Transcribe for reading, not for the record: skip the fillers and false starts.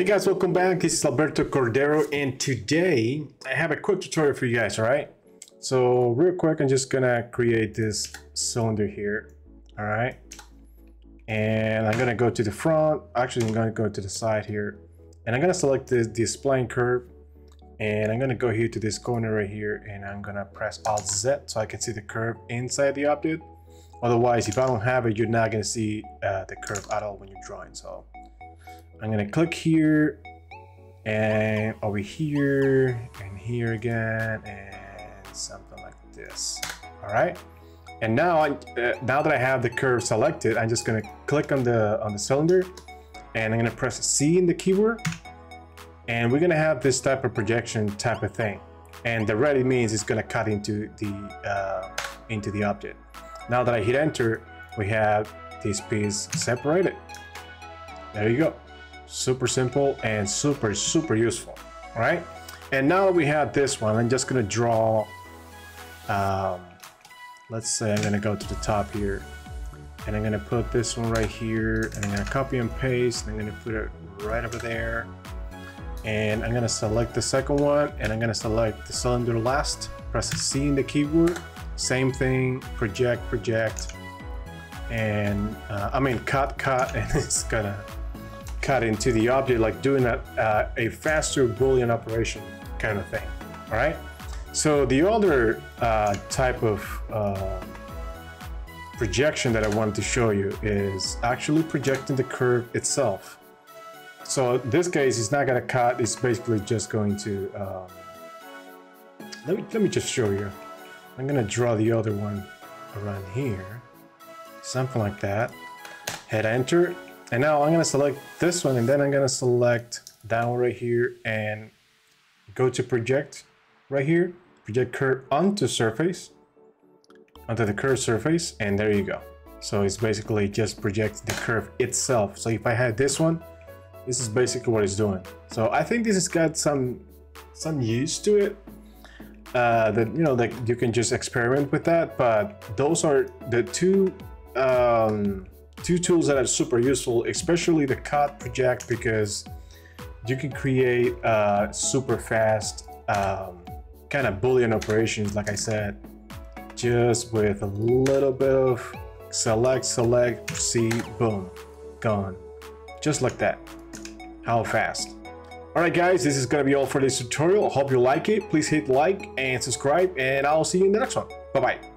Hey guys, welcome back. This is Alberto Cordero, and today I have a quick tutorial for you guys. All right, so real quick, I'm just gonna create this cylinder here. All right, and I'm gonna go to the front. Actually, I'm gonna go to the side here, and I'm gonna select the spline curve, and I'm gonna go here to this corner right here, and I'm gonna press Alt Z so I can see the curve inside the object. Otherwise, if I don't have it, you're not gonna see the curve at all when you're drawing. So I'm gonna click here and over here and here again and something like this. All right, and now now that I have the curve selected, I'm just gonna click on the cylinder, and I'm gonna press C in the keyboard, and we're gonna have this type of projection type of thing, and the red means it's gonna cut into the object. Now that I hit enter, we have this piece separated. There you go. Super simple and super useful. All right, and now that we have this one, I'm just gonna draw let's say I'm gonna go to the top here, and I'm gonna put this one right here, and I'm gonna copy and paste, and I'm gonna put it right over there, and I'm gonna select the second one, and I'm gonna select the cylinder last, press C in the keyboard, same thing, project, and cut, and it's gonna cut into the object, like doing a faster Boolean operation kind of thing. All right, so the other type of projection that I wanted to show you is actually projecting the curve itself. So in this case, it's not going to cut, it's basically just going to let me just show you. I'm going to draw the other one around here, something like that, hit enter. And now I'm gonna select this one, and then I'm gonna select that one right here, and go to project right here, project curve onto the curved surface, and there you go. So it's basically just projects the curve itself. So if I had this one, this is basically what it's doing. So I think this has got some use to it, that, you know, that you can just experiment with that. But those are the two tools that are super useful, especially the cut project, because you can create super fast kind of Boolean operations, like I said, just with a little bit of select, C, boom, gone, just like that. How fast. All right guys, this is gonna be all for this tutorial. Hope you like it. Please hit like and subscribe, and I'll see you in the next one. Bye bye.